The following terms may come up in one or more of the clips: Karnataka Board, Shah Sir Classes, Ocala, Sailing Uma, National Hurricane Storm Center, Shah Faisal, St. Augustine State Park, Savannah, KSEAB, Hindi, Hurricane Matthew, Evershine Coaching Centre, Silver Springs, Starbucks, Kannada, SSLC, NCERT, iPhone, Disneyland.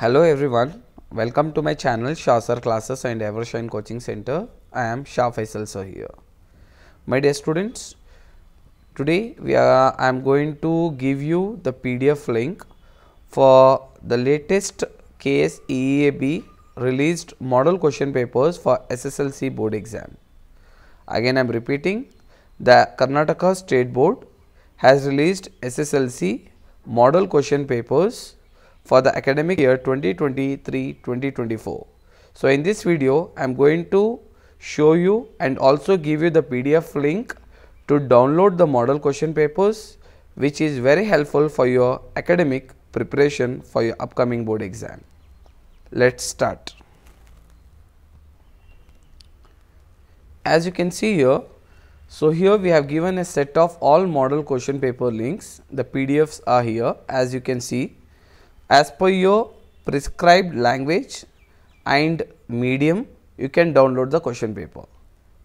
Hello everyone, welcome to my channel Shah Sir Classes and Evershine Coaching Centre. I am Shah Faisal sir here. My dear students, today I am going to give you the PDF link for the latest KSEAB released model question papers for SSLC board exam. Again I am repeating, the Karnataka State Board has released SSLC model question papers for the academic year 2023-2024. So, in this video I am going to show you and also give you the PDF link to download the model question papers, which is very helpful for your academic preparation for your upcoming board exam. Let's start. As you can see here, so here we have given a set of all model question paper links. The PDFs are here, as you can see, as per your prescribed language and medium you can download the question paper.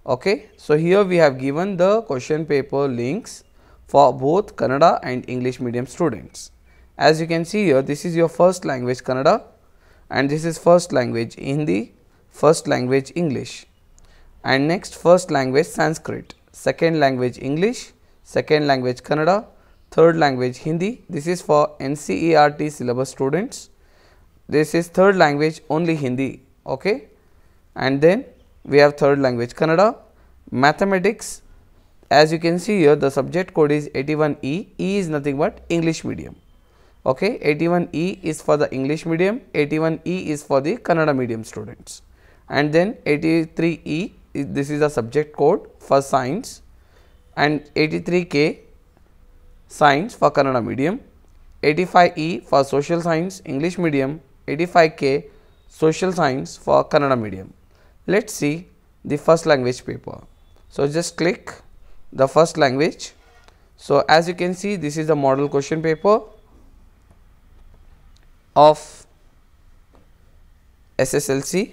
Okay, so here we have given the question paper links for both Kannada and English medium students. As you can see here, this is your first language Kannada, and this is first language Hindi, first language English, and next first language Sanskrit, second language English, second language Kannada, third language Hindi. This is for NCERT syllabus students. This is third language only Hindi, okay, and then we have third language Kannada. Mathematics, as you can see here, the subject code is 81E. E is nothing but English medium, okay. 81E is for the English medium, 81E is for the Kannada medium students, and then 83E, this is the subject code for science, and 83K science for Kannada medium, 85E for social science English medium, 85K social science for Kannada medium. Let's see the first language paper. So, just click the first language. So, as you can see, this is the model question paper of SSLC.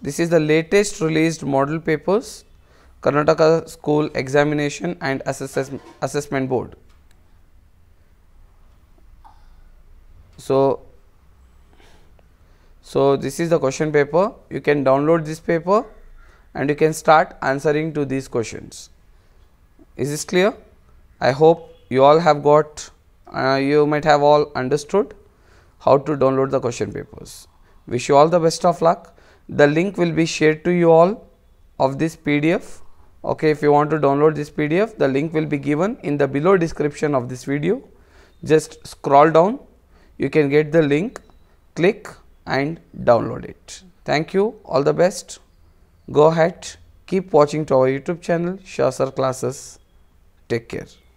This is the latest released model papers, Karnataka School Examination and Assessment Board. So this is the question paper. You can download this paper and you can start answering to these questions. Is this clear? I hope you all have got, you might have all understood how to download the question papers. Wish you all the best of luck. The link will be shared to you all of this PDF. Okay, if you want to download this PDF, the link will be given in the below description of this video. Just scroll down, you can get the link, click and download it. Thank you, all the best. Go ahead, keep watching to our YouTube channel Shah Sir Classes. Take care.